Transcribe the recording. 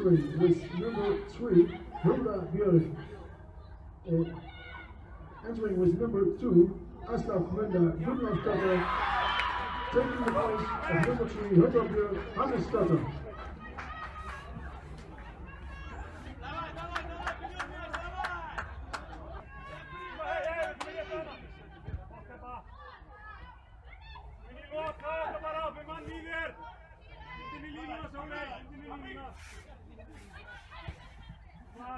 history with number 3, Hilda Björk. Entering with number 2, Asta Kjellander. Hilda Ståhl, taking the place of number 3, Hilda Björk, Hanne Ståhl.